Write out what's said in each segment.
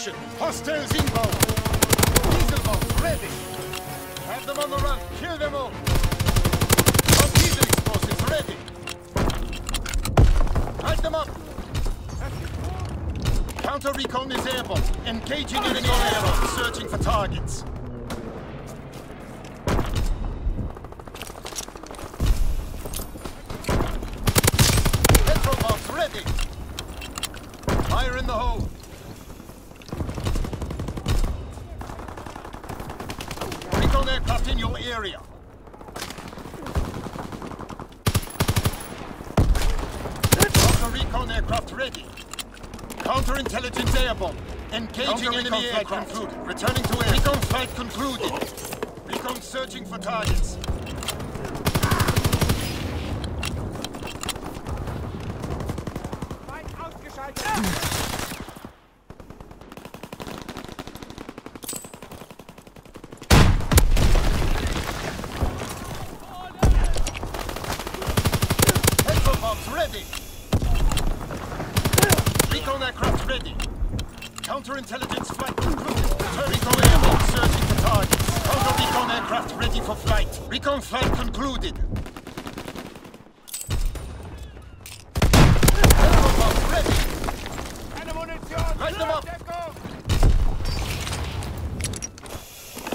position. Hostiles inbound. Diesel bombs ready. Have them on the run. Kill them all. Diesel explosives ready. Light them up. Counter recon is airborne. Engaging enemy airborne. Searching for targets. Fire in the hole. Recon aircraft in your area. Counter recon aircraft ready. Counterintelligence airborne. Engaging enemy aircraft. Returning to air. Recon flight concluded. Recon searching for targets. Ready. Recon aircraft ready. Counterintelligence flight concluded. Recon airborne searching for targets. Counter recon aircraft ready for flight. Recon flight concluded. Aircraft ready. Light them up.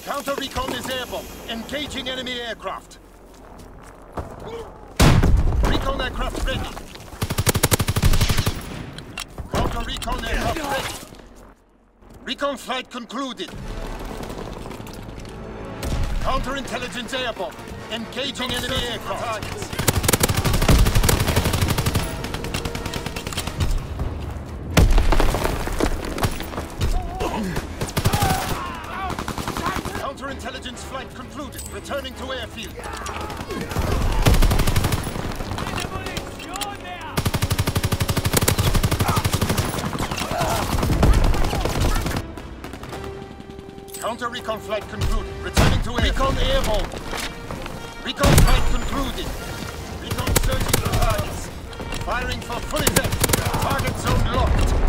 Counter recon is airborne. Engaging enemy aircraft. Recon aircraft ready. Counter recon aircraft ready. Recon flight concluded. Counterintelligence airborne. Engaging enemy aircraft. Counterintelligence flight concluded. Returning to airfield. Counter recon flight concluded. Returning to air. Recon airborne. Recon flight concluded. Recon searching for targets. Firing for full effect. Target zone locked.